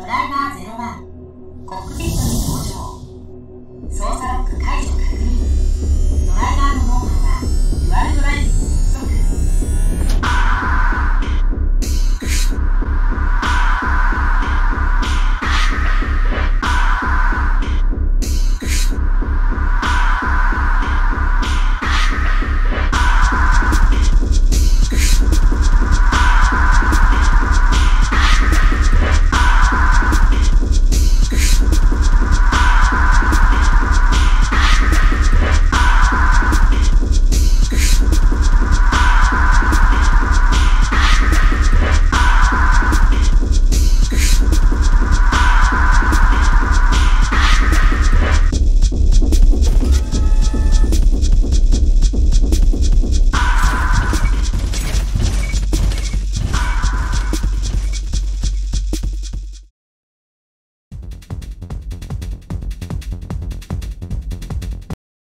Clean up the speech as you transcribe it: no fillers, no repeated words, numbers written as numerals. ドライバー01、コックピットに登場。操作ロック解除確認。ドライバーの脳波はデュアルドライブに接続。